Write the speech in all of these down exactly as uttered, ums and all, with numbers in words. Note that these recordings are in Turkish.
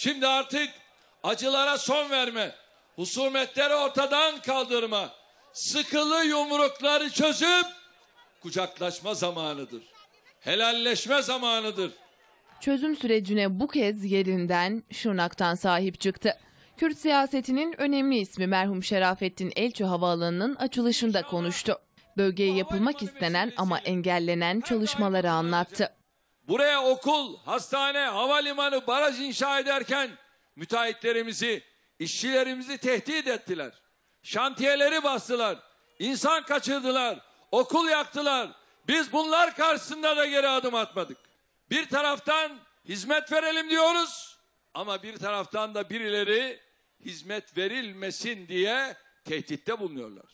Şimdi artık acılara son verme, husumetleri ortadan kaldırma, sıkılı yumrukları çözüp kucaklaşma zamanıdır. Helalleşme zamanıdır. Çözüm sürecine bu kez yerinden, Şırnak'tan sahip çıktı. Kürt siyasetinin önemli ismi merhum Şerafettin Elçi Havaalanı'nın açılışında konuştu. Bölgeye yapılmak istenen ama engellenen çalışmaları anlattı. Buraya okul, hastane, havalimanı, baraj inşa ederken müteahhitlerimizi, işçilerimizi tehdit ettiler. Şantiyeleri bastılar, insan kaçırdılar, okul yaktılar. Biz bunlar karşısında da geri adım atmadık. Bir taraftan hizmet verelim diyoruz ama bir taraftan da birileri hizmet verilmesin diye tehditte bulunuyorlar.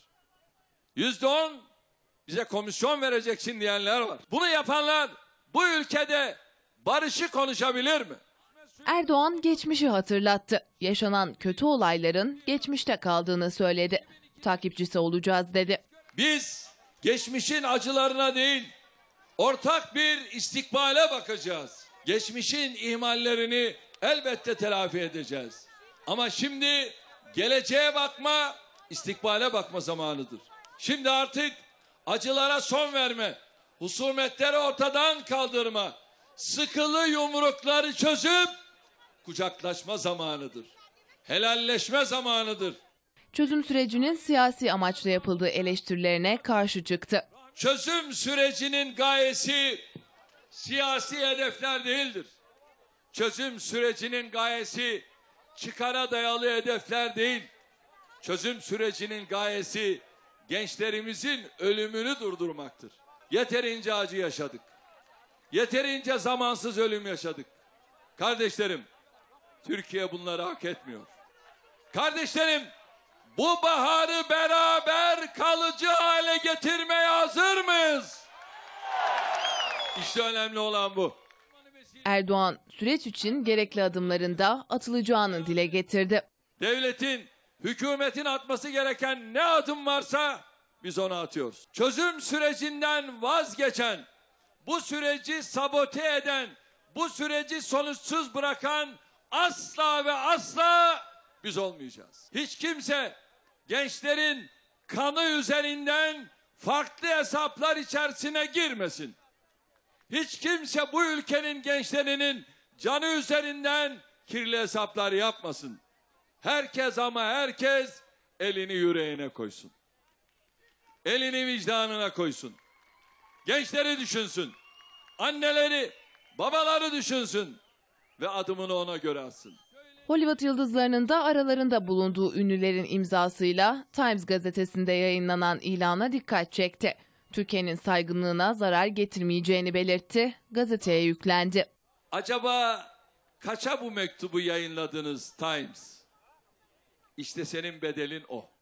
Yüzde on bize komisyon vereceksin diyenler var. Bunu yapanlar bu ülkede barışı konuşabilir mi? Erdoğan geçmişi hatırlattı. Yaşanan kötü olayların geçmişte kaldığını söyledi. Takipçisi olacağız dedi. Biz geçmişin acılarına değil, ortak bir istikbale bakacağız. Geçmişin ihmallerini elbette telafi edeceğiz. Ama şimdi geleceğe bakma, istikbale bakma zamanıdır. Şimdi artık acılara son verme, husumetleri ortadan kaldırma, sıkılı yumrukları çözüp kucaklaşma zamanıdır. Helalleşme zamanıdır. Çözüm sürecinin siyasi amaçla yapıldığı eleştirilerine karşı çıktı. Çözüm sürecinin gayesi siyasi hedefler değildir. Çözüm sürecinin gayesi çıkara dayalı hedefler değil. Çözüm sürecinin gayesi gençlerimizin ölümünü durdurmaktır. Yeterince acı yaşadık. Yeterince zamansız ölüm yaşadık. Kardeşlerim, Türkiye bunları hak etmiyor. Kardeşlerim, bu baharı beraber kalıcı hale getirmeye hazır mıyız? İşte önemli olan bu. Erdoğan süreç için gerekli adımların da atılacağını dile getirdi. Devletin, hükümetin atması gereken ne adım varsa biz onu atıyoruz. Çözüm sürecinden vazgeçen, bu süreci sabote eden, bu süreci sonuçsuz bırakan asla ve asla biz olmayacağız. Hiç kimse gençlerin kanı üzerinden farklı hesaplar içerisine girmesin. Hiç kimse bu ülkenin gençlerinin canı üzerinden kirli hesaplar yapmasın. Herkes ama herkes elini yüreğine koysun. Elini vicdanına koysun. Gençleri düşünsün. Anneleri, babaları düşünsün ve adımını ona göre atsın. Hollywood yıldızlarının da aralarında bulunduğu ünlülerin imzasıyla Times gazetesinde yayınlanan ilana dikkat çekti. Türkiye'nin saygınlığına zarar getirmeyeceğini belirtti, gazeteye yüklendi. Acaba kaça bu mektubu yayınladınız Times? İşte senin bedelin o.